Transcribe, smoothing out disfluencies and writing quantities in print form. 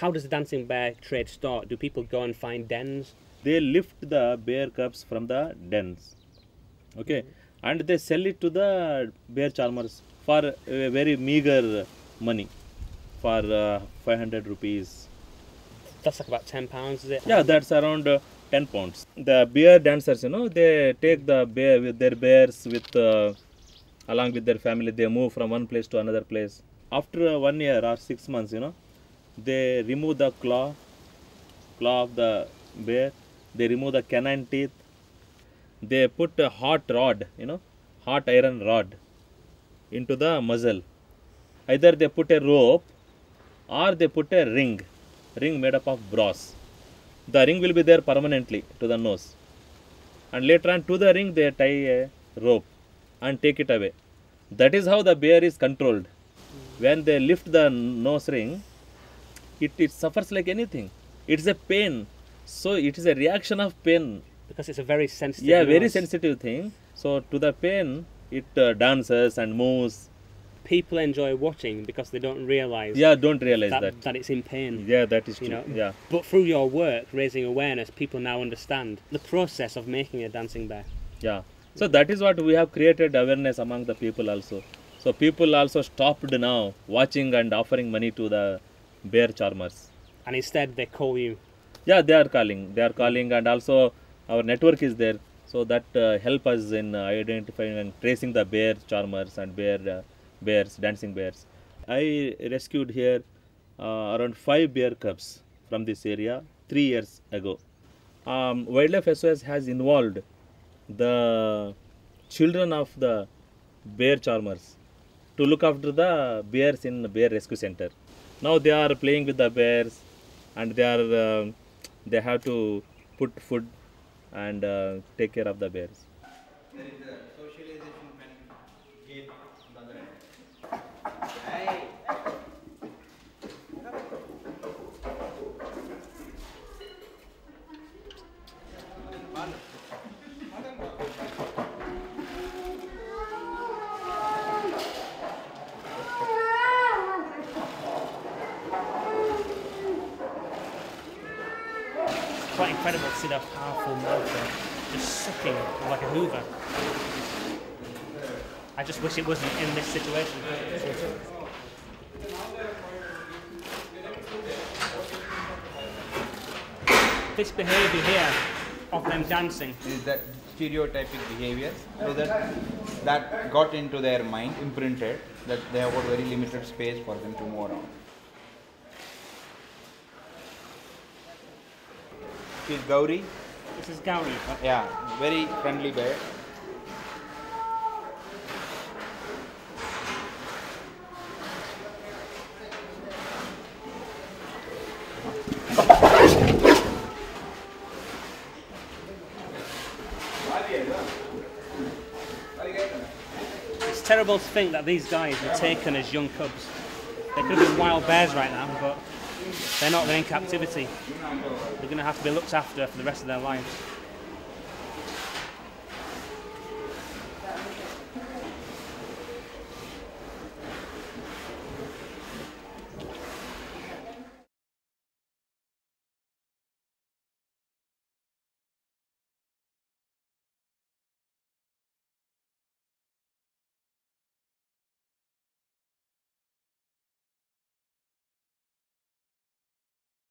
How does the dancing bear trade start? Do people go and find dens? They lift the bear cubs from the dens, okay, and they sell it to the bear charmers for a very meager money, for 500 rupees. That's like about 10 pounds, is it? Yeah, that's around 10 pounds. The bear dancers, you know, they take the bear with their bears with along with their family. They move from one place to another place. After 1 year or 6 months, you know, they remove the claw of the bear, they remove the canine teeth, they put a hot rod, you know, hot iron rod into the muzzle. Either they put a rope or they put a ring made up of brass. The ring will be there permanently to the nose, and later on to the ring they tie a rope and take it away. That is how the bear is controlled. When they lift the nose ring, it suffers like anything. It's a pain. So it is a reaction of pain. Because it's a very sensitive thing. Yeah, very sensitive thing. So to the pain, it dances and moves. People enjoy watching because they don't realise. Yeah, don't realise that it's in pain. Yeah, that is true. You know? Yeah. But through your work, raising awareness, people now understand the process of making a dancing bear. Yeah. So that is what we have created awareness among the people also. So people also stopped now watching and offering money to the bear charmers. And instead they call you. Yeah, they are calling, and also our network is there, so that help us in identifying and tracing the bear charmers and bears, dancing bears. I rescued here around 5 bear cubs from this area 3 years ago. Wildlife SOS has involved the children of the bear charmers to look after the bears in the bear rescue center. Now they are playing with the bears, and they have to put food and take care of the bears. There is a socialization game on the other end. It's quite incredible to see that powerful mouth just sucking like a hoover. I just wish it wasn't in this situation. This behaviour here of them dancing is that stereotypic behaviour, so that got into their mind, imprinted, that they have got very limited space for them to move around. This is Gauri. This is Gauri. Yeah, very friendly bear. It's terrible to think that these guys were taken as young cubs. They could have been wild bears right now, but they're not, they're in captivity. They're going to have to be looked after for the rest of their lives.